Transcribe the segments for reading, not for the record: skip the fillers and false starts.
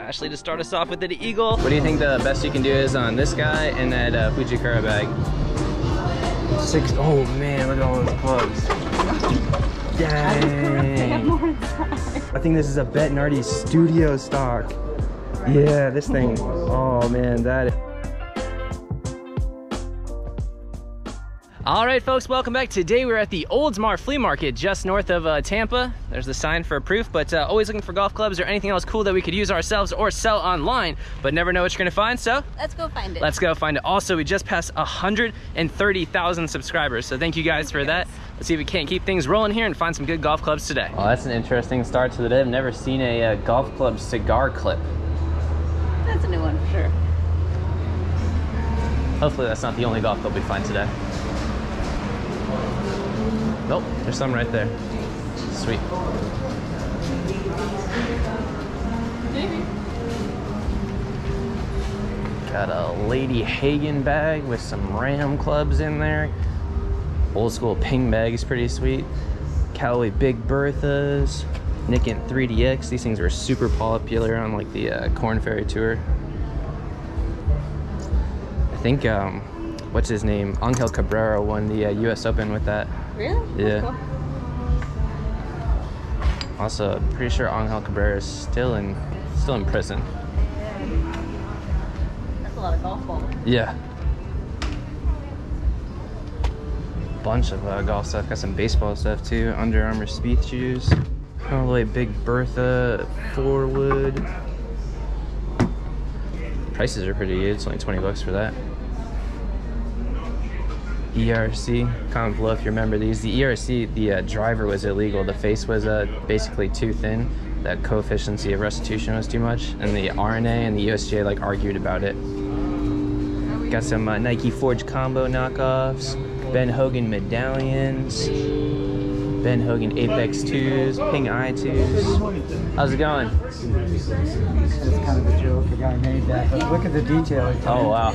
Ashley to start us off with an eagle. What do you think the best you can do is on this guy and that Fujikura bag? Six, oh man, look at all those plugs. Dang. I think this is a Bet-Nardi studio stock. Yeah, this thing, oh man, that is. All right, folks, welcome back. Today we're at the Oldsmar Flea Market just north of Tampa. There's the sign for proof, but always looking for golf clubs or anything else cool that we could use ourselves or sell online, but never know what you're gonna find, so? Let's go find it. Let's go find it. Also, we just passed 130,000 subscribers, so thank you guys for that. Let's see if we can't keep things rolling here and find some good golf clubs today. Well, that's an interesting start to the day. I've never seen a golf club cigar clip. That's a new one for sure. Hopefully that's not the only golf club we find today. Nope, there's some right there. Sweet. Maybe. Got a Lady Hagen bag with some Ram clubs in there. Old school Ping bag is pretty sweet. Callaway Big Berthas. Nikin 3DX. These things were super popular on like the Korn Ferry tour. I think, what's his name? Angel Cabrera won the US Open with that. Really? Yeah. Cool. Also, pretty sure Angel Cabrera is still in prison. That's a lot of golf balls. Yeah. Bunch of golf stuff. Got some baseball stuff too. Under Armour Spieth shoes. Callaway Big Bertha, 4-wood. Prices are pretty good. It's only 20 bucks for that. ERC, comment below if you remember these. The ERC, the driver was illegal. The face was basically too thin. That coefficient of restitution was too much. And the RNA and the USGA like argued about it. Got some Nike Forge combo knockoffs. Ben Hogan medallions. Ben Hogan Apex 2s, Ping I 2s. How's it going? It's kind of a joke, a guy made that, but look at the detail. Oh wow.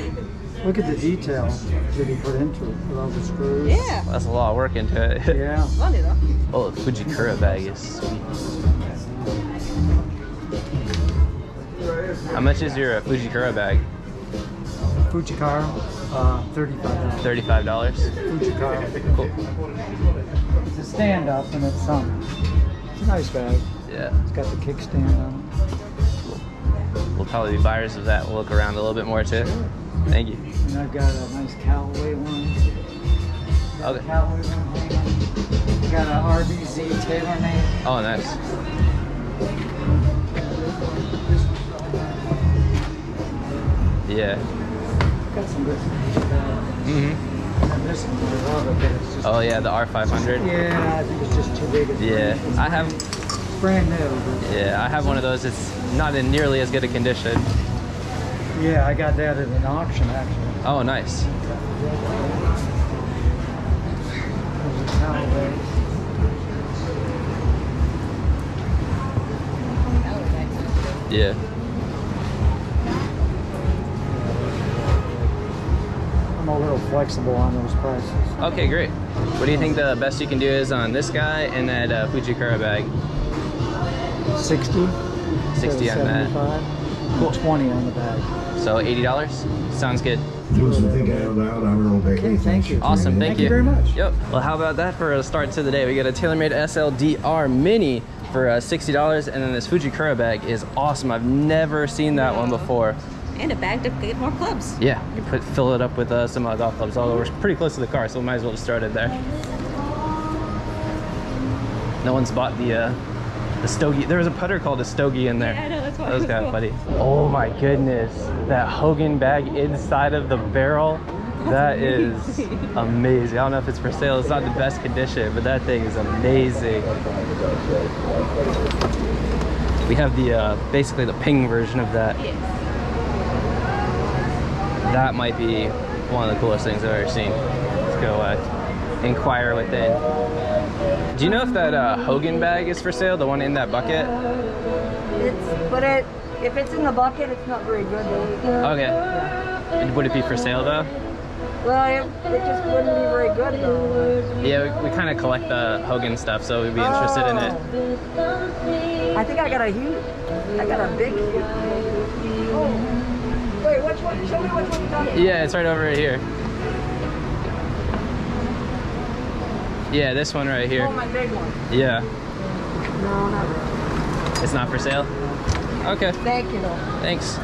Look at the detail that he put into it with all the screws. Yeah. That's a lot of work into it. Yeah. Funny though. Oh, the Fujikura bag is sweet. How much is your Fujikura bag? Fujikura, $35. $35? Fujikura. Cool. It's a stand-up and it's It's a nice bag. Yeah. It's got the kickstand on it. We'll probably be buyers of that. We'll look around a little bit more too. Thank you. And I've got a nice Callaway one. Got okay. Callaway one. I got an RBZ TaylorMade. Oh, nice. Yeah. Got some good. This one I love it, but it's just. Oh yeah, the R500. Yeah, I think it's just too big. Yeah, I have. Brand new. Yeah, I have one of those. It's not in nearly as good a condition. Yeah, I got that at an auction, actually. Oh, nice. Yeah. I'm a little flexible on those prices. Okay, great. What do you think the best you can do is on this guy and that Fujikura bag? 60. 60 on that. Cool. 20 on the bag. So $80? Sounds good. Okay, thank you. Awesome, thank you very much. Yep. Well, how about that for a start to the day? We got a TaylorMade SLDR Mini for $60, and then this Fujikura bag is awesome. I've never seen that one before. And a bag to get more clubs. Yeah, you fill it up with some golf clubs. Although we're pretty close to the car, so we might as well just start it there. No one's bought the stogie. There was a putter called a stogie in there. Yeah, I know, that's why. That was kind of funny. Oh my goodness, that Hogan bag inside of the barrel, that is amazing. I don't know if it's for sale. It's not the best condition, but that thing is amazing. We have the basically the Ping version of that. Yes. That might be one of the coolest things I've ever seen. Let's go inquire within. Do you know if that Hogan bag is for sale, the one in that bucket? If it's in the bucket, it's not very good though. Okay. And would it be for sale though? Well, it just wouldn't be very good though. Yeah, we kind of collect the Hogan stuff, so we'd be interested in it. I think I got a huge. I got a big. Oh. Wait, which one? Show me which one you're talking about. Yeah, it's right over here. Yeah, this one right here. Oh, my big one. Yeah. No, not really. It's not for sale? Okay. Thank you, though. Thanks.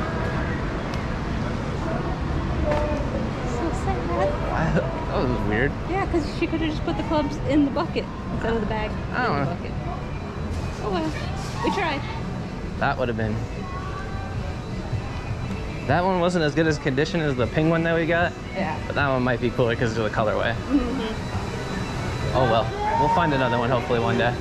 That was weird. Yeah, because she could have just put the clubs in the bucket instead of the bag. I don't know. Bucket. Oh well, we tried. That would have been. That one wasn't as good as condition as the pink one that we got. Yeah. But that one might be cooler because of the colorway. Mm-hmm. Oh well, we'll find another one hopefully one day.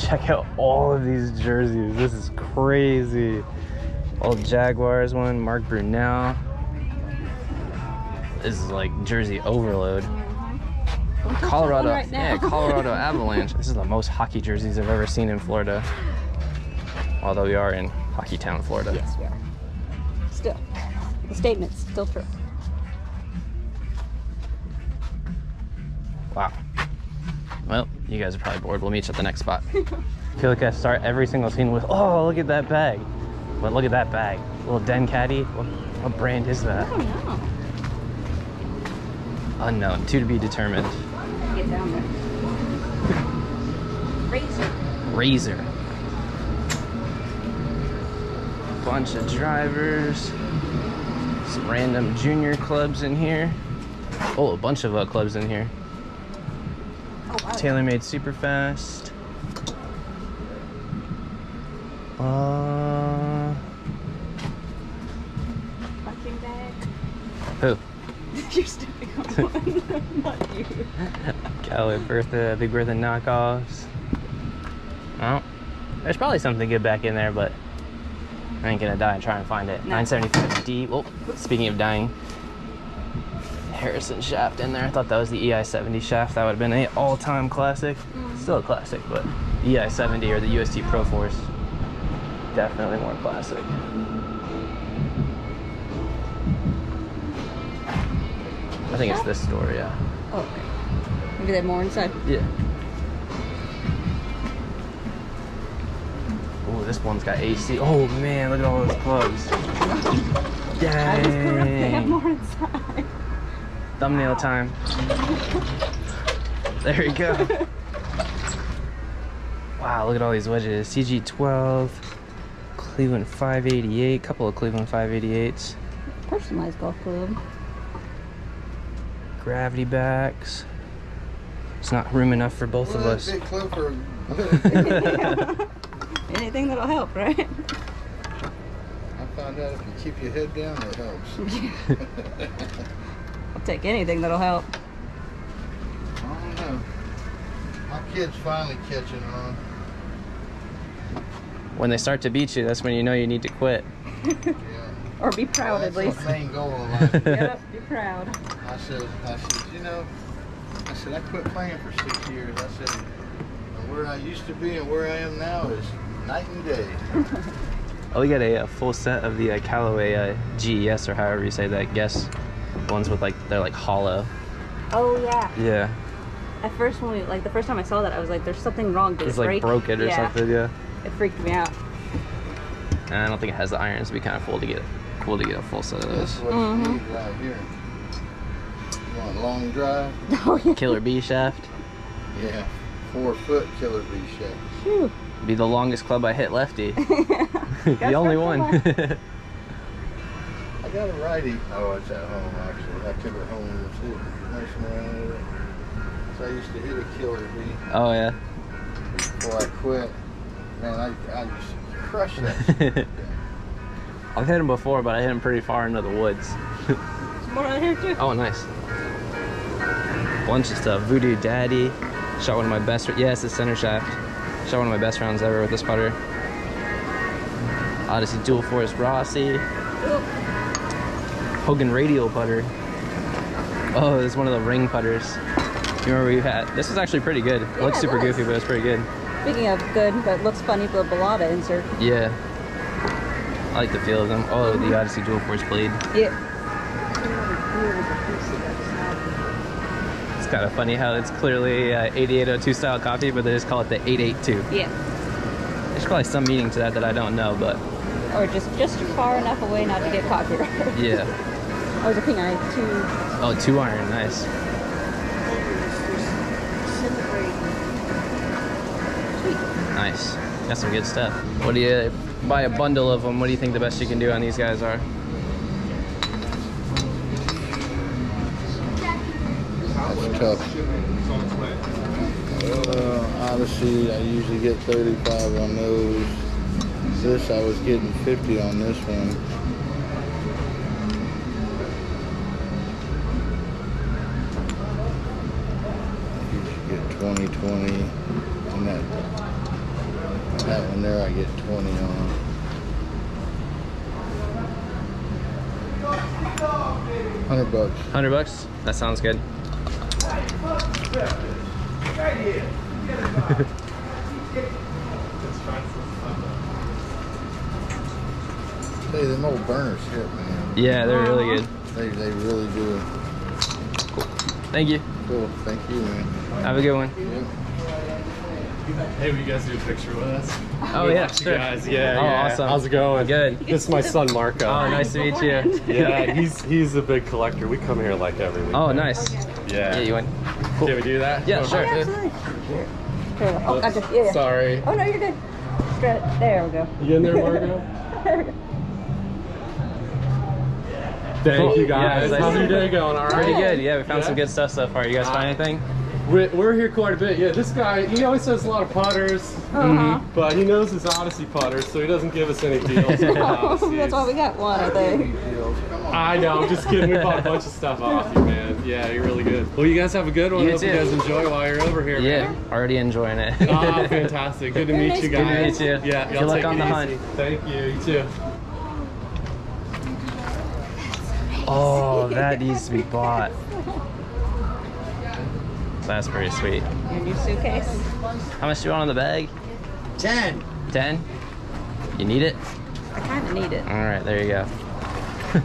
Check out all of these jerseys. This is crazy. Old Jaguars one, Mark Brunell. This is like jersey overload. Colorado, right now. Yeah, Colorado Avalanche. This is the most hockey jerseys I've ever seen in Florida. Although we are in Hockey Town, Florida. Yes, we are. Still, the statement's still true. Wow. Well, you guys are probably bored. We'll meet you at the next spot. I feel like I start every single scene with, oh, look at that bag. But look at that bag. Little Den Caddy. What brand is that? I don't know. Unknown. To be determined. Get down there. Razor. Bunch of drivers. Some random junior clubs in here. Oh, a bunch of clubs in here. TaylorMade Superfast. Fucking bag. Who? You're stepping on one, not you. Callaway Bertha, Big Bertha knockoffs. Oh, there's probably something good back in there, but I ain't gonna die and try and find it. No. 975D. Oh, speaking of dying. Harrison shaft in there. I thought that was the EI70 shaft. That would have been an all-time classic. Still a classic, but EI70 or the UST Pro Force, definitely more classic. I think it's this store, yeah. Oh, okay. Maybe they have more inside. Yeah. Oh, this one's got AC. Oh man, look at all those clubs. Dang. I was correct. They have more inside. Thumbnail time. There you go. Wow, look at all these wedges. CG12, Cleveland 588, couple of Cleveland 588s. Personalized golf club. Gravity backs. It's not room enough for both of us. Big club for anything that'll help, right? I found out if you keep your head down, it helps. I'll take anything that'll help. I don't know. My kid's finally catching on. When they start to beat you, that's when you know you need to quit. Yeah. Or be proud, well, at least. That's the main goal of life. Yep, be proud. I said, you know, I quit playing for 6 years. I said, where I used to be and where I am now is night and day. Oh, we got a full set of the Callaway GES, or however you say that, guess. Ones with like, they're like hollow. Oh yeah. Yeah. At first when we, like the first time I saw that, I was like, there's something wrong. It's like broke it or something, yeah. It freaked me out. And I don't think it has the irons. It'd be kind of cool to get a full set of those. Mm-hmm. Right here. You want a long drive? Oh, yeah. Killer B shaft. Yeah. 4 foot killer B shaft. Phew. Be the longest club I hit lefty. The only one. I got a righty. Oh, it's at home actually. I took it home with information around it. So I used to hit a killer B. Oh yeah. Before I quit, man, I just crushed that. I've hit him before, but I hit him pretty far into the woods. There's more out here too. Oh, nice. Bunch of stuff. Voodoo Daddy. Shot one of my best. Yeah, it's the center shaft. Shot one of my best rounds ever with this putter. Odyssey Dual Force Rossi. Ooh. Hogan radial putter. Oh, this is one of the ring putters. You remember we had? This is actually pretty good. Yeah, looks super goofy, but it's pretty good. Speaking of good, but looks funny for a balata insert. Yeah. I like the feel of them. Oh, the Odyssey Dual Force blade. Yeah. kind of funny how it's clearly 8802 style coffee, but they just call it the 882. Yeah. There's probably some meaning to that that I don't know, but. Or just far enough away not to get copyrighted. Yeah. Oh, the ping iron, two. Oh, two iron, nice. Nice. Got some good stuff. What do you buy a bundle of them? What do you think the best you can do on these guys are? That's tough. Odyssey, I usually get 35 on those. This, I was getting 50 on this one. You should get 20, 20, and that one there I get 20 on. $100. $100? That sounds good. Hey, them old burners hit, man. Yeah, they're really good. They really do. Cool. Thank you. Cool. Thank you, man. Have a good one. Yeah. Hey, will you guys do a picture with us? Oh, yeah, sure. Guys. Yeah, oh, yeah. Awesome. How's it going? Good. This is my son, Marco. Oh, nice to meet you. Yeah, he's a big collector. We come here like every week. Oh, nice. Okay. Yeah. Yeah, you went. Cool. Can we do that? Yeah, sure. Oh, yeah, oh, gotcha. Yeah, yeah. Sorry. Oh, no, you're good. Straight. There we go. You in there, Margo? There we go. Thank you, guys. Yeah, how's your day going? All right? Pretty good. Yeah, we found some good stuff so far. You guys find anything? We're here quite a bit. Yeah, this guy, he always has a lot of putters, but he knows his Odyssey putters, so he doesn't give us any deals. That's why we got one, I think. I know, I'm just kidding. We bought a bunch of stuff off you, man. Yeah, you're really good. Well, you guys have a good one. Hope you guys enjoy while you're over here, man. Yeah, already enjoying it. Oh, fantastic. Good to meet you guys. Good to meet you. Yeah, good luck on the hunt. Thank you. You too. Oh, that needs to be bought. That's pretty sweet. Your new suitcase. How much do you want on the bag? 10. 10? You need it? I kind of need it. All right, there you go.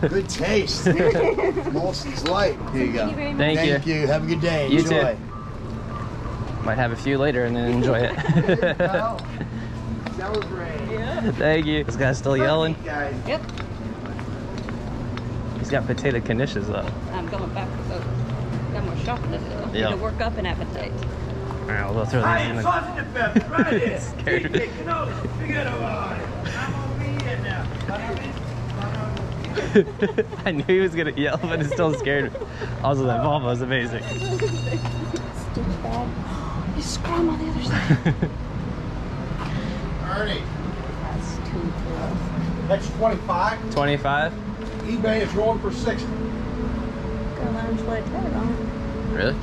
Good taste. Molson's Light. Here you go. Thank you. Have a good day. Enjoy. You too. Might have a few later and then enjoy it. That was great. Yeah. Thank you. This guy's still yelling. Yep. He's got potato knishes though. I'm going back with those. More shopping to do. Yep. To work up an appetite. All right, we'll throw these in the... I knew he was going to yell, but it still scared me. Also, that Volvo is amazing. Stitchbag. You scrum on the other side. Ernie. That's too close. That's 25. 25? eBay is rolling for 60. Really?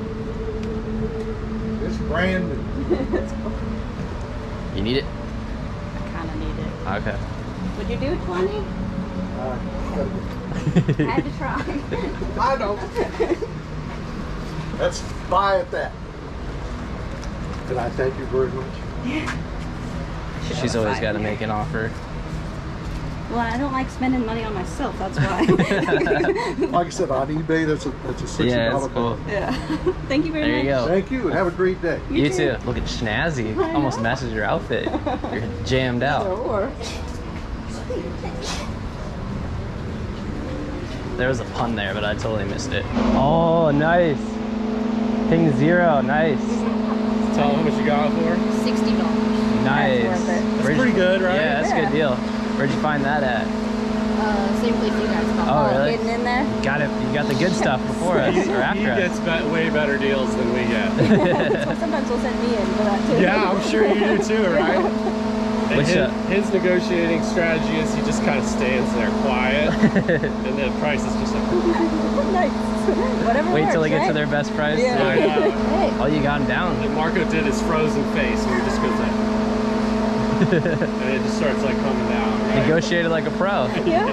It's brand new. You need it? I kind of need it. Okay. Would you do 20? I had to try. I don't. Let's buy at that. Can I thank you very much? Yeah. She's always got to make an offer. Well, I don't like spending money on myself, that's why. Like I said, on eBay, that's a $60 cool. Yeah. Thank you very much. There you go. Thank you, and have a great day. You too. Look at Schnazzy. Almost matches your outfit. You're jammed out. Or... There was a pun there, but I totally missed it. Oh, nice. Ping Zero, nice. Tell them what you got for. $60. Nice. That's pretty good, right? Yeah, that's a good deal. Where'd you find that at? Same place you guys found. Oh, really? Getting in there? Got it. You got the good stuff before us or after us. He gets way better deals than we get. Sometimes he'll send me in for that too. Yeah, I'm sure you do too, right? His negotiating strategy is he just kind of stands there quiet, and the price is just like... nice. Whatever. Wait till they get to their best price. Yeah. Right. Oh, you got him down. And Marco did his frozen face, and he just goes like... and it just starts like coming down. Right? Negotiated like a pro. Yeah.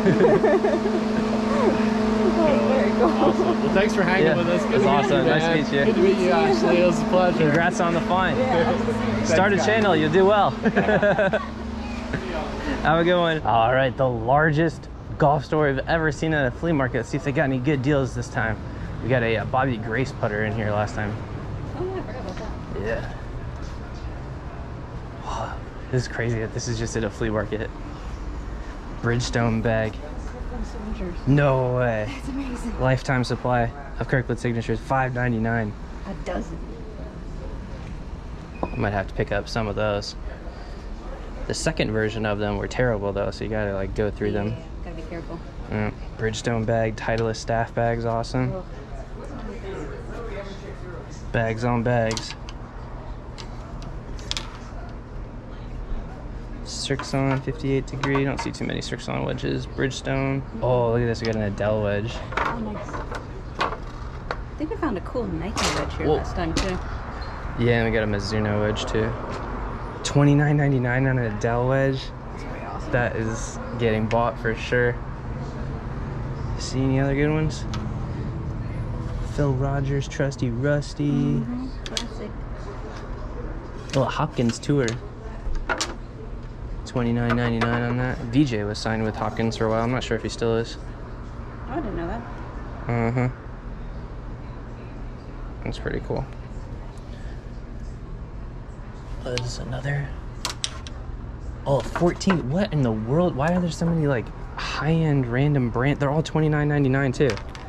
Awesome. Well, thanks for hanging with us. It was awesome. Nice to meet you. Good to meet you, Ashley. It was a pleasure. Congrats on the find. Yeah, start a channel. You'll do well. Have a good one. All right, the largest golf store we've ever seen at a flea market. Let's see if they got any good deals this time. We got a Bobby Grace putter in here last time. Oh, yeah, I forgot about that. Yeah. Wow, this is crazy that this is just at a flea market. Bridgestone bag. No way. That's amazing. Lifetime supply of Kirkland signatures, $5.99. A dozen. I might have to pick up some of those. The second version of them were terrible though, so you gotta like go through them. Yeah, gotta be careful. Yeah. Bridgestone bag, Titleist staff bag's awesome. Oh. Bags on bags. Strixon 58 degree, you don't see too many Strixon wedges. Bridgestone. Oh, look at this, we got an Adele wedge. Oh, nice. I think we found a cool Nike wedge here last time too. Yeah, and we got a Mizuno wedge too. $29.99 on an Adele wedge. That's pretty awesome. That is getting bought for sure. See any other good ones? Phil Rogers, Trusty Rusty. Classic. Oh, a Hopkins tour. $29.99 on that. DJ was signed with Hopkins for a while. I'm not sure if he still is. Oh, I didn't know that. Uh-huh. That's pretty cool. There's another. Oh, 14. What in the world? Why are there so many like high-end random brand? They're all $29.99 too.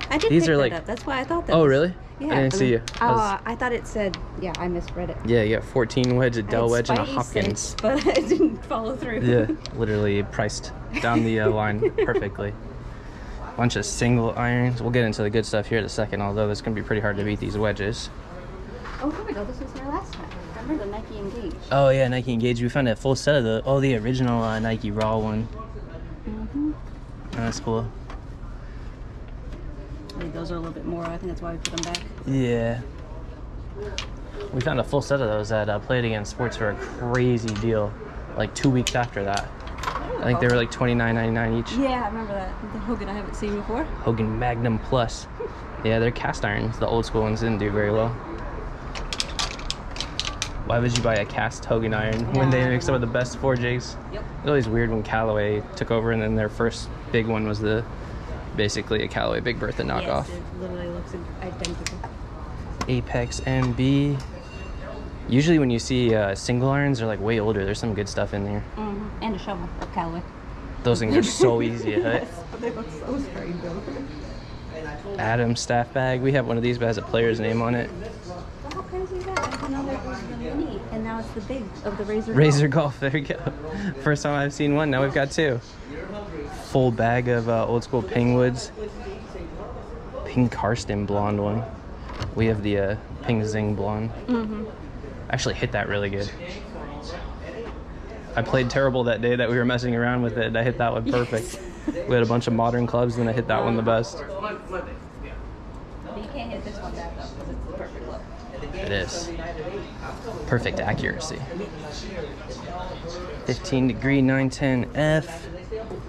I did pick that like up. That's why I thought that. Oh, really? Yeah. I didn't see you. Oh, I thought it said. Yeah, I misread it. Yeah, you got 14 wedge, a Dell wedge, and a Hopkins. Sense, but I didn't follow through. Yeah, literally priced down the line perfectly. Bunch of single irons. We'll get into the good stuff here in a second. Although it's gonna be pretty hard to beat these wedges. Oh, here we go. This was here last time. Remember the Nike Engage? Oh yeah, Nike Engage. We found a full set of the original Nike Raw one. That's cool. I think those are a little bit more. I think that's why we put them back. Yeah. We found a full set of those at Play It Again Sports for a crazy deal. Like 2 weeks after that. I think they were like $29.99 each. Yeah, I remember that. The Hogan I haven't seen before. Hogan Magnum Plus. Yeah, they're cast irons. The old school ones didn't do very well. Why would you buy a cast Hogan iron when they make some of the best 4Js? Yep. It's always weird when Callaway took over and then their first big one was basically a Callaway Big Bertha knockoff. Yes, it literally looks identical. Apex MB. Usually when you see single irons, they're like way older. There's some good stuff in there. And a shovel of Callaway. Those things are so easy to hit. Yes, they look so strange though. Adam's staff bag. We have one of these but has a player's name on it. And now it's the big of the Razor Golf. There we go. First time I've seen one. Now we've got two. Full bag of old school Ping woods. Ping Karsten blonde one. We have the Ping Zing blonde. Actually hit that really good. I played terrible that day that we were messing around with it. And I hit that one perfect. Yes. We had a bunch of modern clubs and I hit that one the best. But you can't hit this one that though because it's the perfect look. It is. Perfect accuracy. 15 degree 910F,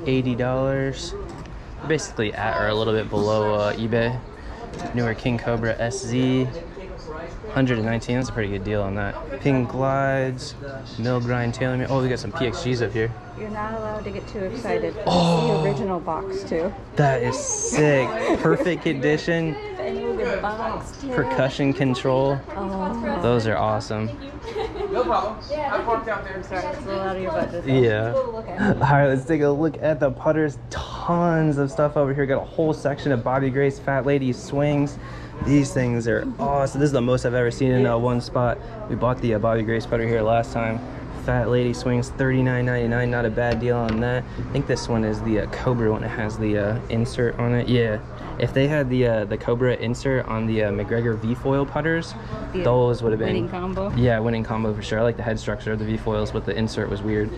$80. Basically at or a little bit below eBay. Newer King Cobra SZ, $119. That's a pretty good deal on that. Ping Glides, Mill Grind TaylorMade. Oh, we got some PXGs up here. You're not allowed to get too excited. Oh, the original box too. That is sick. Perfect condition. Percussion control. Oh. Those are awesome. No problem. I've walked out there. Sorry, it's a little out of your budget. Yeah. All right, let's take a look at the putters. Tons of stuff over here. Got a whole section of Bobby Grace Fat Lady swings. These things are awesome. This is the most I've ever seen in one spot. We bought the Bobby Grace putter here last time. Fat Lady swings, $39.99. Not a bad deal on that. I think this one is the Cobra one. It has the insert on it. Yeah. If they had the Cobra insert on the McGregor V-foil putters, those would have been winning combo. Yeah, winning combo for sure. I like the head structure of the V-foils, but the insert was weird.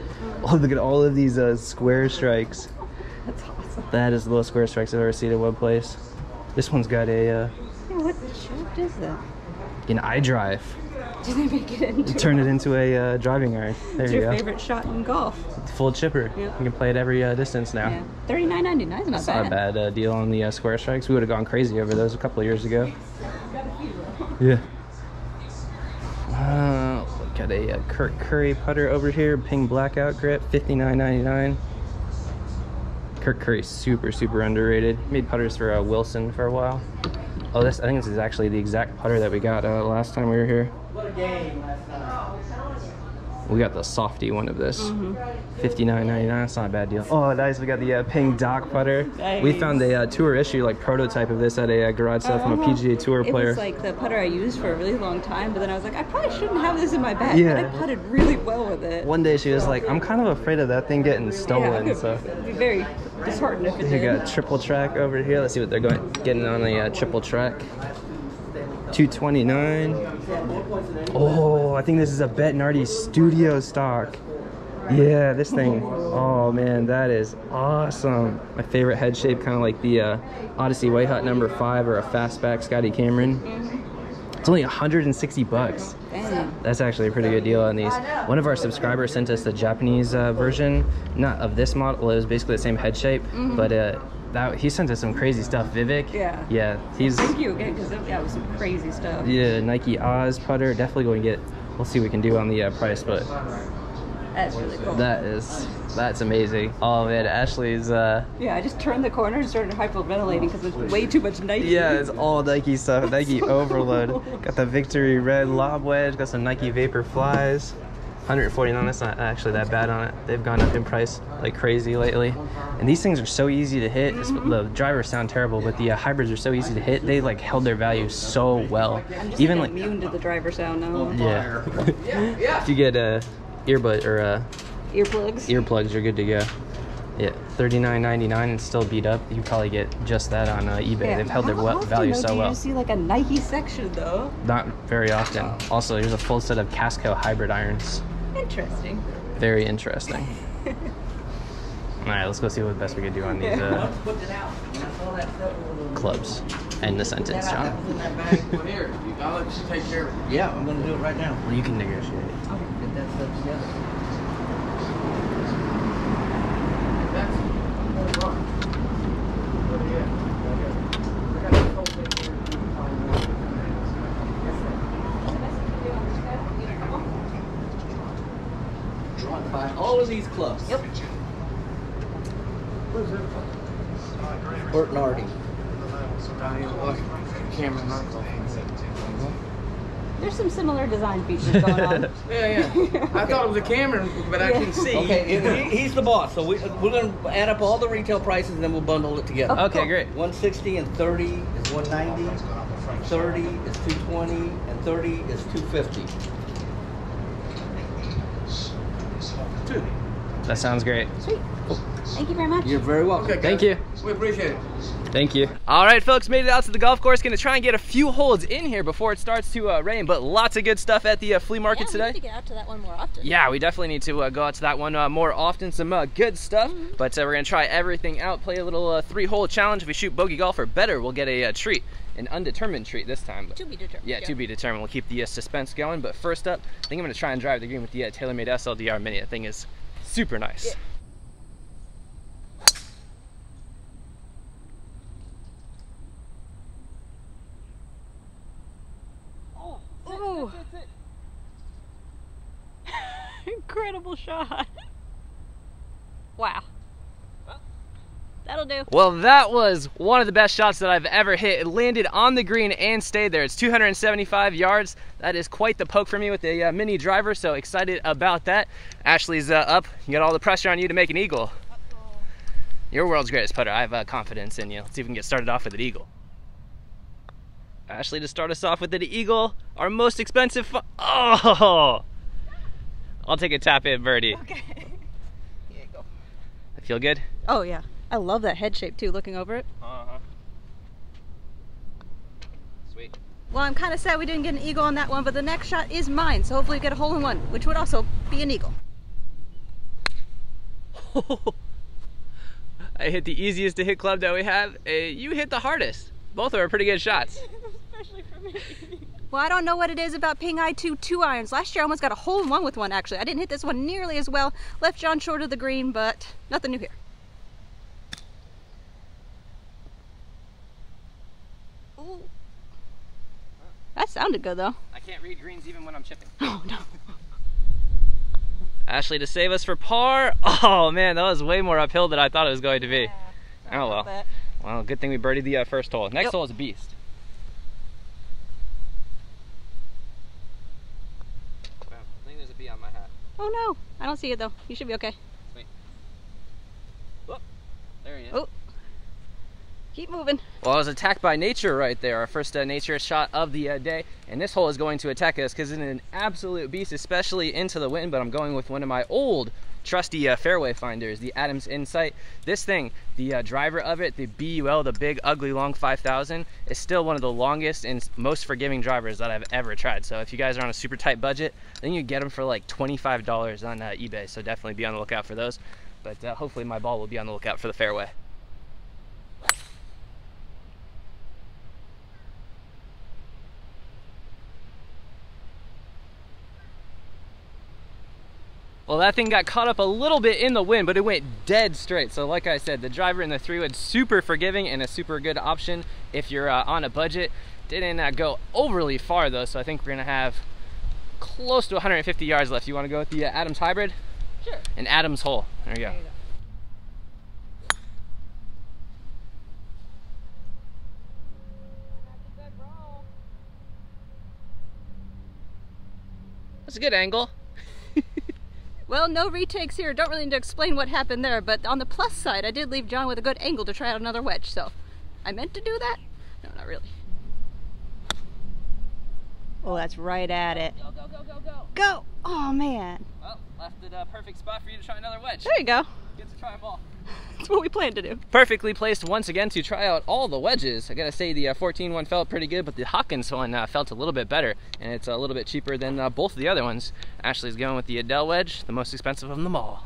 Oh, look at all of these square strikes. That's awesome. That is the most square strikes I've ever seen at one place. This one's got a. Yeah, what shaft is that? An iDrive. Do they make it into? Turn it into a driving iron. There you go. It's your favorite shot in golf. Full chipper. Yep. You can play it every distance now. Yeah. $39.99 is not bad. Not a bad deal on the square strikes. We would have gone crazy over those a couple of years ago. Yeah. Look at a Kirk Curry putter over here. Ping Blackout Grip, $59.99. Kirk Curry's super, super underrated. Made putters for Wilson for a while. Oh, this, I think this is actually the exact putter that we got last time we were here. What a game last time. We got the softy one of this. $59.99, it's not a bad deal. Oh, nice, we got the Ping Dock putter. Nice. We found a tour issue, like prototype of this at a garage sale from a PGA Tour player. It's like the putter I used for a really long time, but then I was like, I probably shouldn't have this in my bag, but I putted really well with it. One day she was like, I'm kind of afraid of that thing getting stolen, so. It'd be very disheartening if it did. You got a triple track over here. Let's see what they're getting on the triple track. $229. Oh, I think this is a Bet-Nardi studio stock. Yeah, this thing. Oh man, that is awesome. My favorite head shape, kind of like the Odyssey White Hot number 5 or a fastback Scotty Cameron. It's only $160. That's actually a pretty good deal on these. One of our subscribers sent us the Japanese version, not of this model. It was basically the same head shape, but he sent us some crazy stuff. Vivek. Yeah. He's. Thank you again, because that was some crazy stuff. Yeah, Nike Oz putter. Definitely going to get. We'll see what we can do on the price, but. That's really cool. That's amazing. Oh man, Ashley's. Yeah, I just turned the corner and started hyperventilating because it's way too much Nike. Yeah, it's all Nike stuff. Nike overload. Cool. Got the Victory Red lob wedge. Got some Nike Vapor Flies. 149, that's not actually that bad on it. They've gone up in price like crazy lately. And these things are so easy to hit. The drivers sound terrible, but the hybrids are so easy to hit. They like held their value so well. I'm just even like immune to the driver sound now. Yeah. If you get a earbud or earplugs, you're good to go. Yeah, $39.99 and still beat up. You probably get just that on eBay. Yeah. They've held their value so well. You see like a Nike section though? Not very often. Also, here's a full set of Casco hybrid irons. Interesting. Very interesting. All right, let's go see what best we can do on these clubs. End the sentence, John. I'll let you take care of it. Yeah, I'm going to do it right now. Well, you can negotiate it. Okay, get that stuff together. All of these clubs. Yep. Bet-Nardi. There's some similar design features going on. Yeah. I thought it was a Cameron, but I can see. Okay, he's the boss, so we're going to add up all the retail prices and then we'll bundle it together. Okay, cool. Great. 160 and 30 is 190. 30 is 220 and 30 is 250. That sounds great. Sweet. Cool. Thank you very much. You're very welcome. Okay, thank you. We appreciate it. Thank you. All right, folks, made it out to the golf course. Gonna try and get a few holes in here before it starts to rain, but lots of good stuff at the flea market today. We need to get out to that one more often. Yeah, we definitely need to go out to that one more often. Some good stuff, but we're gonna try everything out, play a little three-hole challenge. If we shoot bogey golf or better, we'll get a treat. An undetermined treat this time. But to be determined. Yeah, to be determined. We'll keep the suspense going, but first up, I think I'm gonna try and drive the green with the TaylorMade SLDR Mini. That thing is super nice. Yeah. Oh, that's it. Incredible shot. Wow. That'll do. Well, that was one of the best shots that I've ever hit. It landed on the green and stayed there. It's 275 yards. That is quite the poke for me with the mini driver, so excited about that. Ashley's up. You got all the pressure on you to make an eagle. You're world's greatest putter. I have confidence in you. Let's see if we can get started off with an eagle. Ashley, to start us off with an eagle, our most expensive. Oh! I'll take a tap-in birdie. Okay. Here you go. I feel good? Oh, yeah. I love that head shape too, looking over it. Sweet. Well, I'm kind of sad we didn't get an eagle on that one, but the next shot is mine, so hopefully we get a hole in one, which would also be an eagle. I hit the easiest to hit club that we have. You hit the hardest. Both of them are pretty good shots. Especially for me. Well, I don't know what it is about Ping I2 two irons. Last year I almost got a hole in one with one, actually. I didn't hit this one nearly as well. Left John short of the green, but nothing new here. That sounded good though. I can't read greens even when I'm chipping. Oh no. Ashley to save us for par. Oh man, that was way more uphill than I thought it was going to be. Yeah, oh well. Well, good thing we birdied the first hole. Next hole is a beast. out my hat. Oh no, I don't see it though. You should be okay. Sweet. Whoop, there he is. Oh, keep moving. Well, I was attacked by nature right there. Our first nature shot of the day. And this hole is going to attack us because it's an absolute beast, especially into the wind, but I'm going with one of my old trusty fairway finders, the Adams Insight. This thing, the driver of it, the BUL, the big ugly long 5000, is still one of the longest and most forgiving drivers that I've ever tried. So if you guys are on a super tight budget, then you get them for like $25 on eBay. So definitely be on the lookout for those. But hopefully my ball will be on the lookout for the fairway. Well, that thing got caught up a little bit in the wind, but it went dead straight. So like I said, the driver in the 3-wood, super forgiving and a super good option if you're on a budget. Didn't go overly far though, so I think we're gonna have close to 150 yards left. You wanna go with the Adams Hybrid? Sure. And Adams Hole, there you go. There you go. That's a good roll. That's a good angle. Well, no retakes here. Don't really need to explain what happened there, but on the plus side, I did leave John with a good angle to try out another wedge, so I meant to do that? No, not really. Oh, that's right at it. Go, go, go, go, go. Go! Oh, man. Well, left it a perfect spot for you to try another wedge. There you go. Get to try them all. That's what we planned to do. Perfectly placed once again to try out all the wedges. I gotta say the 14 one felt pretty good, but the Hopkins one felt a little bit better, and it's a little bit cheaper than both of the other ones. Ashley's going with the Adele wedge, the most expensive of them all.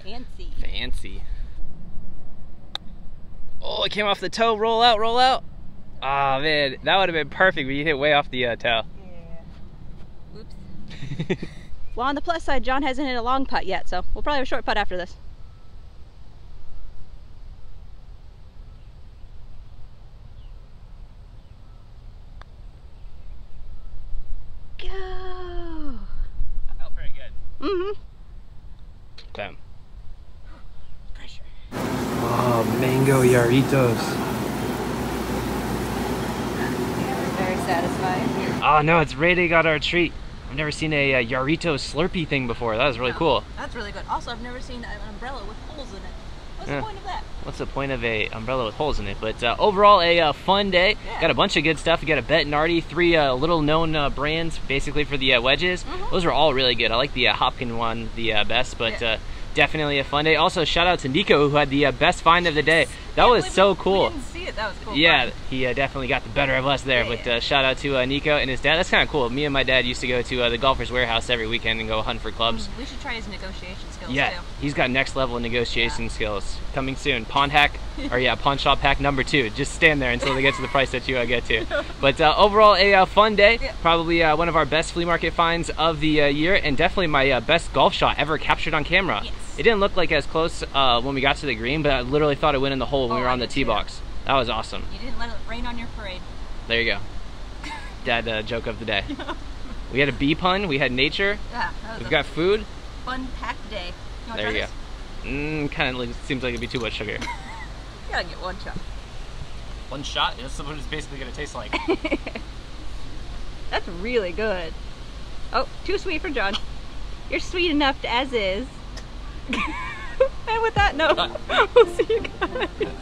Fancy. Fancy. Oh, it came off the toe. Roll out, roll out. Ah, oh, man, that would have been perfect, but you hit way off the toe. Yeah. Oops. Well, on the plus side, John hasn't hit a long putt yet, so we'll probably have a short putt after this. Go! That felt pretty good. Mm-hmm. Damn. Pressure. Oh, mango yarritos. Satisfying. Oh no, it's rating on our treat. I've never seen a Yarrito Slurpee thing before. That was really cool. That's really good. Also, I've never seen an umbrella with holes in it. What's the point of that? What's the point of a umbrella with holes in it? But overall, a fun day. Yeah. Got a bunch of good stuff. We got a Bet-Nardi, 3 little-known brands, basically, for the wedges. Mm-hmm. Those were all really good. I like the Hopkin one the best, but definitely a fun day. Also, shout out to Nico, who had the best find of the day. That was so cool. We didn't see it. That was cool. Yeah, he definitely got the better of us there. Yeah. But shout out to Nico and his dad. That's kind of cool. Me and my dad used to go to the Golfers Warehouse every weekend and go hunt for clubs. We should try his negotiation skills too. He's got next level negotiation skills. Coming soon. Pawn hack, or pawn shop hack #2. Just stand there until they get to the price that you get to. But overall, a fun day. Yeah. Probably one of our best flea market finds of the year, and definitely my best golf shot ever captured on camera. Yes. It didn't look like as close when we got to the green, but I literally thought it went in the hole when we were on the tee box. That was awesome. You didn't let it rain on your parade. There you go. Dad joke of the day. We had a bee pun, we had nature, we've got food. Fun packed day. You there you go. Kind of seems like it'd be too much sugar. You gotta get one shot. One shot? That's what it's basically gonna taste like. That's really good. Oh, too sweet for John. You're sweet enough as is. And with that note, we'll see you guys.